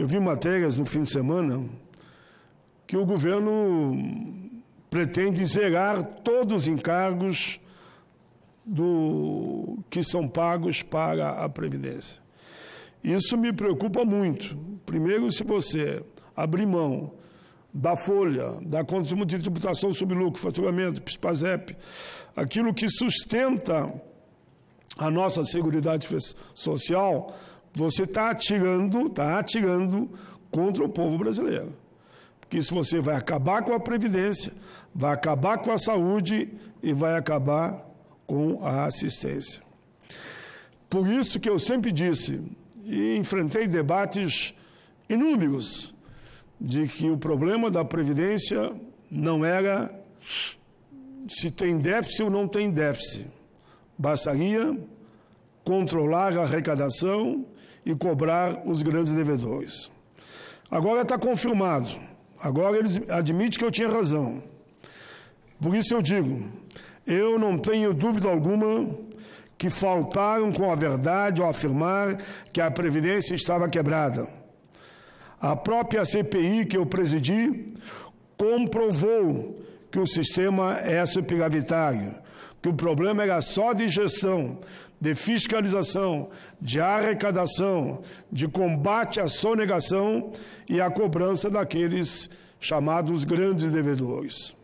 Eu vi matérias no fim de semana que o governo pretende zerar todos os encargos que são pagos para a Previdência. Isso me preocupa muito. Primeiro, se você abrir mão da folha, da contribuição de tributação sobre lucro, faturamento, PIS/PASEP, aquilo que sustenta a nossa Seguridade Social, você está atirando contra o povo brasileiro. Porque isso você vai acabar com a Previdência, vai acabar com a saúde e vai acabar com a assistência. Por isso que eu sempre disse, e enfrentei debates inúmeros, de que o problema da Previdência não era se tem déficit ou não tem déficit. Bastaria controlar a arrecadação e cobrar os grandes devedores. Agora está confirmado. Agora eles admitem que eu tinha razão. Por isso eu digo, eu não tenho dúvida alguma que faltaram com a verdade ao afirmar que a Previdência estava quebrada. A própria CPI que eu presidi comprovou que o sistema é superavitário, que o problema era só de gestão, de fiscalização, de arrecadação, de combate à sonegação e à cobrança daqueles chamados grandes devedores.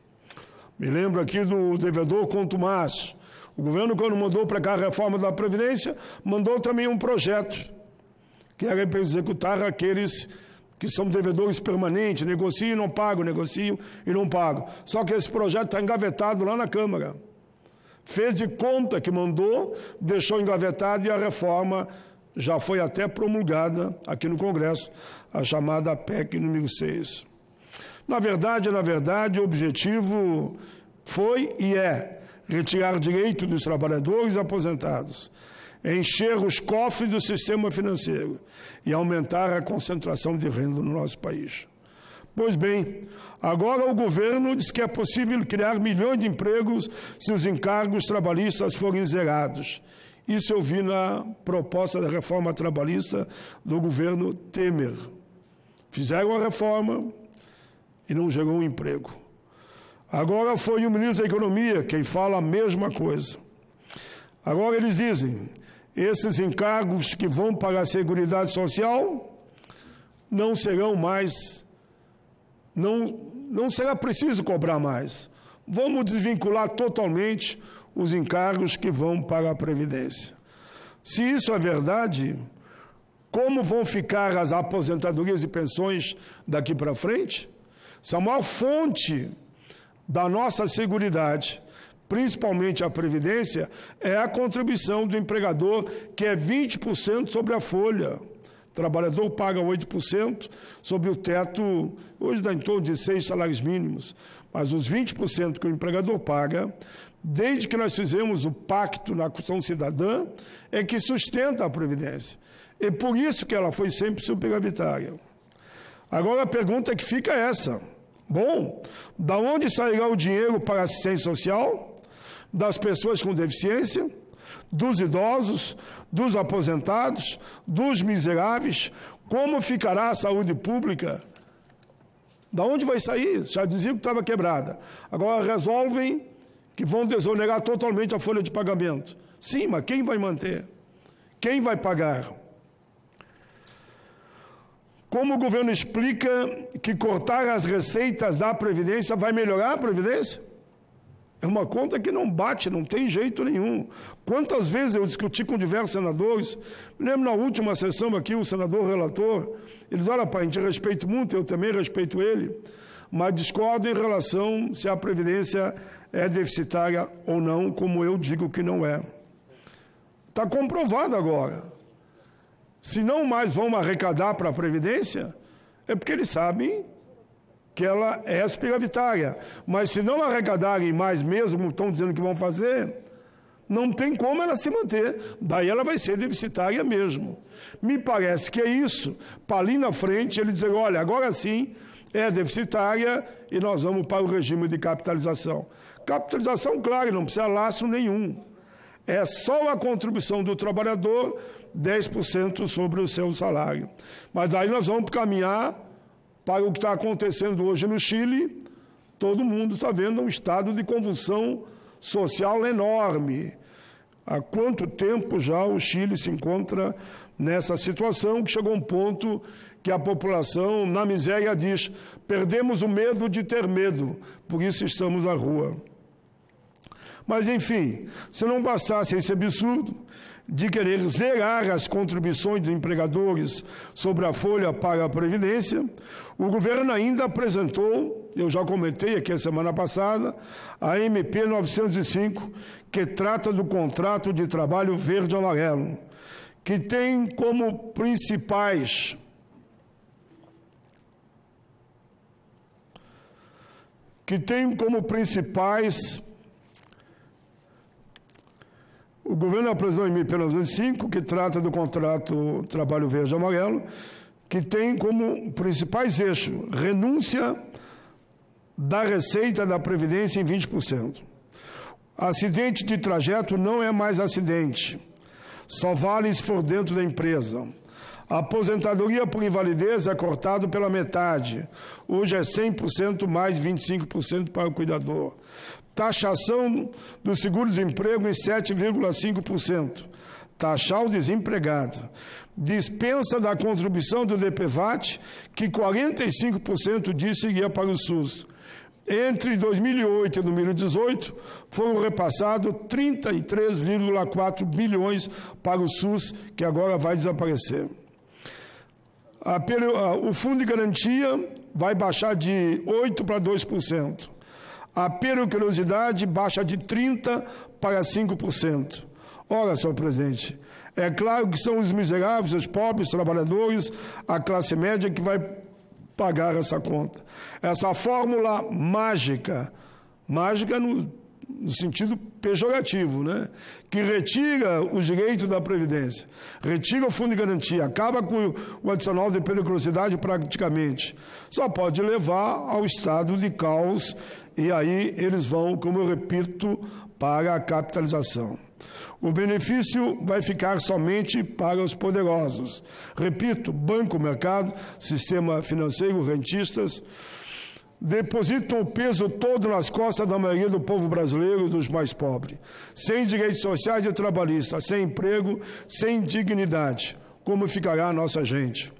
Me lembro aqui do devedor contumaz. O governo, quando mandou para cá a reforma da Previdência, mandou também um projeto que era para executar aqueles que são devedores permanentes, negociam e não pagam, negociam e não pagam. Só que esse projeto está engavetado lá na Câmara. Fez de conta que mandou, deixou engavetado e a reforma já foi até promulgada aqui no Congresso, a chamada PEC nº 6. Na verdade, o objetivo foi e é retirar direito dos trabalhadores aposentados, encher os cofres do sistema financeiro e aumentar a concentração de renda no nosso país. Pois bem, agora o governo diz que é possível criar milhões de empregos se os encargos trabalhistas forem zerados. Isso eu vi na proposta da reforma trabalhista do governo Temer. Fizeram a reforma e não gerou um emprego. Agora foi o ministro da Economia quem fala a mesma coisa. Agora eles dizem, esses encargos que vão para a Seguridade Social não serão mais... Não será preciso cobrar mais. Vamos desvincular totalmente os encargos que vão para a Previdência. Se isso é verdade, como vão ficar as aposentadorias e pensões daqui para frente? Se a maior fonte da nossa seguridade, principalmente a Previdência, é a contribuição do empregador, que é 20% sobre a folha. O trabalhador paga 8% sobre o teto, hoje dá em torno de 6 salários mínimos, mas os 20% que o empregador paga, desde que nós fizemos o pacto na Constituição Cidadã, é que sustenta a Previdência. E por isso que ela foi sempre superavitária. Agora a pergunta que fica é essa. Bom, da onde sairá o dinheiro para a assistência social, das pessoas com deficiência, dos idosos, dos aposentados, dos miseráveis? Como ficará a saúde pública? Da onde vai sair? Já diziam que estava quebrada. Agora resolvem que vão desonegar totalmente a folha de pagamento. Sim, mas quem vai manter? Quem vai pagar? Como o governo explica que cortar as receitas da Previdência vai melhorar a Previdência? É uma conta que não bate, não tem jeito nenhum. Quantas vezes eu discuti com diversos senadores, me lembro na última sessão aqui, o senador relator, ele diz, olha, pai, a gente respeita muito, eu também respeito ele, mas discordo em relação se a Previdência é deficitária ou não, como eu digo que não é. Está comprovado agora. Se não mais vão arrecadar para a Previdência, é porque eles sabem que ela é superavitária. Mas se não arregadarem mais mesmo, como estão dizendo que vão fazer, não tem como ela se manter. Daí ela vai ser deficitária mesmo. Me parece que é isso. Para ali na frente, ele dizer, olha, agora sim é deficitária e nós vamos para o regime de capitalização. Capitalização, claro, não precisa laço nenhum. É só a contribuição do trabalhador 10% sobre o seu salário. Mas aí nós vamos caminhar para o que está acontecendo hoje no Chile. Todo mundo está vendo um estado de convulsão social enorme. Há quanto tempo já o Chile se encontra nessa situação, que chegou a um ponto que a população, na miséria, diz: perdemos o medo de ter medo, por isso estamos na rua. Mas, enfim, se não bastasse esse absurdo de querer zerar as contribuições dos empregadores sobre a folha para a Previdência, o governo ainda apresentou, eu já comentei aqui a semana passada, a MP 905, que trata do contrato de trabalho verde amarelo, que tem como principais o governo apresentou a MP 905, que trata do contrato Trabalho Verde Amarelo, que tem como principais eixos: renúncia da receita da Previdência em 20%. Acidente de trajeto não é mais acidente, só vale se for dentro da empresa. A aposentadoria por invalidez é cortada pela metade, hoje é 100% mais 25% para o cuidador. Taxação do seguro-desemprego em 7,5%. Taxar o desempregado. Dispensa da contribuição do DPVAT, que 45% disse que ia para o SUS. Entre 2008 e 2018, foram repassados 33,4 bilhões para o SUS, que agora vai desaparecer. O Fundo de Garantia vai baixar de 8% para 2%. A periculosidade baixa de 30% para 5%. Ora, senhor presidente, é claro que são os miseráveis, os pobres, os trabalhadores, a classe média que vai pagar essa conta. Essa fórmula mágica, mágica no sentido pejorativo, né? Que retira os direitos da Previdência, retira o Fundo de Garantia, acaba com o adicional de periculosidade praticamente. Só pode levar ao estado de caos, e aí eles vão, como eu repito, para a capitalização. O benefício vai ficar somente para os poderosos. Repito, banco, mercado, sistema financeiro, rentistas, depositam o peso todo nas costas da maioria do povo brasileiro e dos mais pobres, sem direitos sociais e trabalhistas, sem emprego, sem dignidade. Como ficará a nossa gente?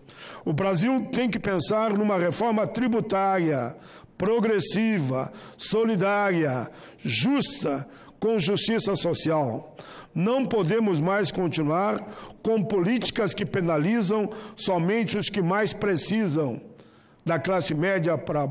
O Brasil tem que pensar numa reforma tributária progressiva, solidária, justa, com justiça social. Não podemos mais continuar com políticas que penalizam somente os que mais precisam, da classe média para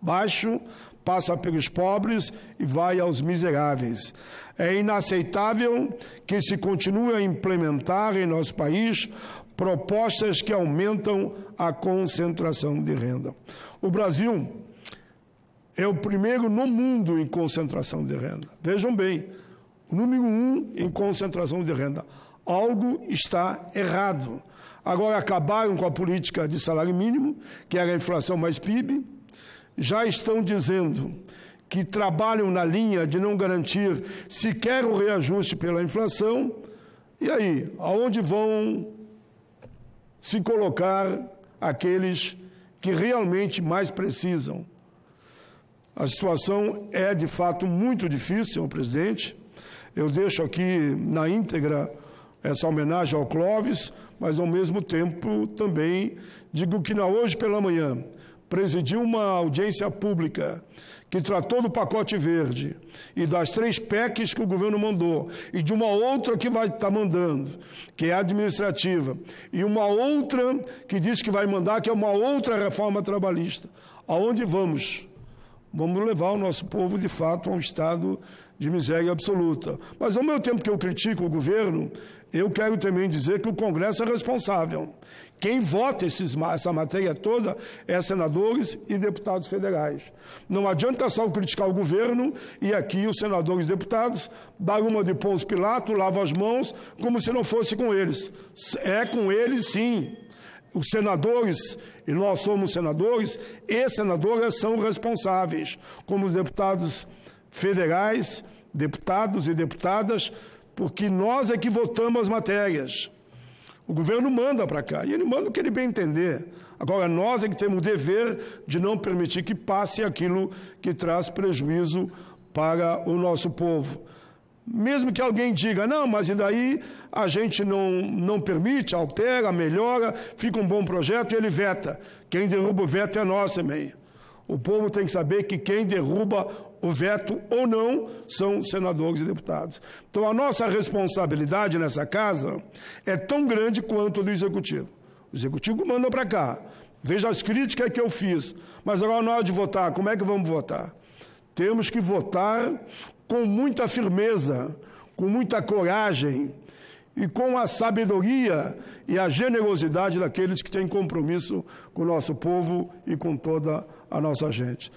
baixo, passa pelos pobres e vai aos miseráveis. É inaceitável que se continue a implementar em nosso país propostas que aumentam a concentração de renda. O Brasil é o primeiro no mundo em concentração de renda. Vejam bem, o número 1 em concentração de renda. Algo está errado. Agora acabaram com a política de salário mínimo, que era a inflação mais PIB. Já estão dizendo que trabalham na linha de não garantir sequer o reajuste pela inflação. E aí, aonde vão se colocar aqueles que realmente mais precisam? A situação é, de fato, muito difícil, senhor presidente. Eu deixo aqui na íntegra essa homenagem ao Clóvis, mas, ao mesmo tempo, também digo que hoje pela manhã presidi uma audiência pública que tratou do pacote verde e das 3 PECs que o governo mandou, e de uma outra que vai estar mandando, que é administrativa, e uma outra que diz que vai mandar, que é uma outra reforma trabalhista. Aonde vamos? Vamos levar o nosso povo, de fato, a um estado de miséria absoluta. Mas, ao mesmo tempo que eu critico o governo, eu quero também dizer que o Congresso é responsável. Quem vota essa matéria toda é senadores e deputados federais. Não adianta só criticar o governo e aqui os senadores e deputados dar uma de Pôncio Pilatos, lavam as mãos, como se não fosse com eles. É com eles, sim. Os senadores, e nós somos senadores, e senadoras são responsáveis, como os deputados federais, deputados e deputadas, porque nós é que votamos as matérias. O governo manda para cá, e ele manda o que ele bem entender. Agora, nós é que temos o dever de não permitir que passe aquilo que traz prejuízo para o nosso povo. Mesmo que alguém diga, não, mas e daí a gente não permite, altera, melhora, fica um bom projeto e ele veta. Quem derruba o veto é nós também. O povo tem que saber que quem derruba o veto ou não são senadores e deputados. Então, a nossa responsabilidade nessa casa é tão grande quanto a do Executivo. O Executivo manda para cá. Veja as críticas que eu fiz. Mas agora, na hora de votar, como é que vamos votar? Temos que votar com muita firmeza, com muita coragem e com a sabedoria e a generosidade daqueles que têm compromisso com o nosso povo e com toda a nossa gente.